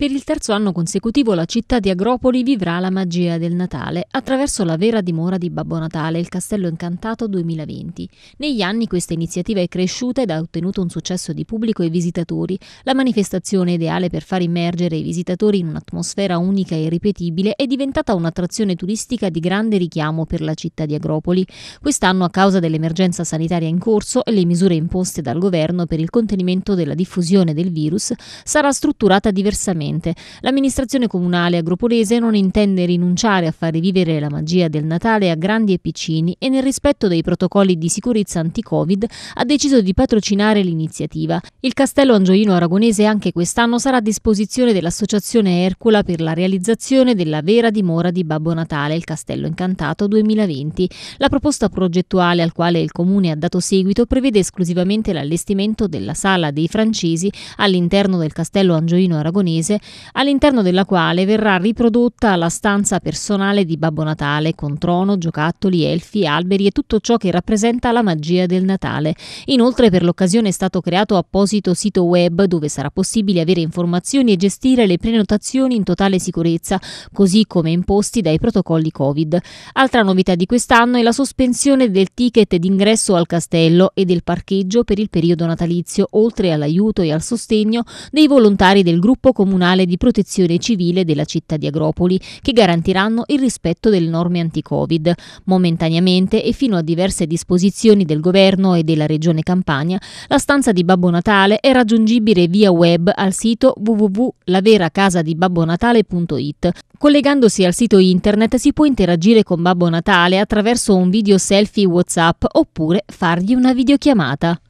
Per il terzo anno consecutivo la città di Agropoli vivrà la magia del Natale attraverso la vera dimora di Babbo Natale, il Castello Incantato 2020. Negli anni questa iniziativa è cresciuta ed ha ottenuto un successo di pubblico e visitatori. La manifestazione ideale per far immergere i visitatori in un'atmosfera unica e irripetibile è diventata un'attrazione turistica di grande richiamo per la città di Agropoli. Quest'anno, a causa dell'emergenza sanitaria in corso e le misure imposte dal governo per il contenimento della diffusione del virus, sarà strutturata diversamente. L'amministrazione comunale agropolese non intende rinunciare a far rivivere la magia del Natale a grandi e piccini e, nel rispetto dei protocolli di sicurezza anti-Covid, ha deciso di patrocinare l'iniziativa. Il Castello Angioino Aragonese anche quest'anno sarà a disposizione dell'Associazione Ercula per la realizzazione della vera dimora di Babbo Natale, il Castello Incantato 2020. La proposta progettuale al quale il Comune ha dato seguito prevede esclusivamente l'allestimento della Sala dei Francesi all'interno del Castello Angioino Aragonese, all'interno della quale verrà riprodotta la stanza personale di Babbo Natale con trono, giocattoli, elfi, alberi e tutto ciò che rappresenta la magia del Natale. Inoltre, per l'occasione è stato creato apposito sito web dove sarà possibile avere informazioni e gestire le prenotazioni in totale sicurezza, così come imposti dai protocolli Covid. Altra novità di quest'anno è la sospensione del ticket d'ingresso al castello e del parcheggio per il periodo natalizio, oltre all'aiuto e al sostegno dei volontari del gruppo comunale di protezione civile della città di Agropoli, che garantiranno il rispetto delle norme anti-Covid. Momentaneamente e fino a diverse disposizioni del governo e della regione Campania, la stanza di Babbo Natale è raggiungibile via web al sito www.laveracasadibabbonatale.it. Collegandosi al sito internet si può interagire con Babbo Natale attraverso un video selfie WhatsApp oppure fargli una videochiamata.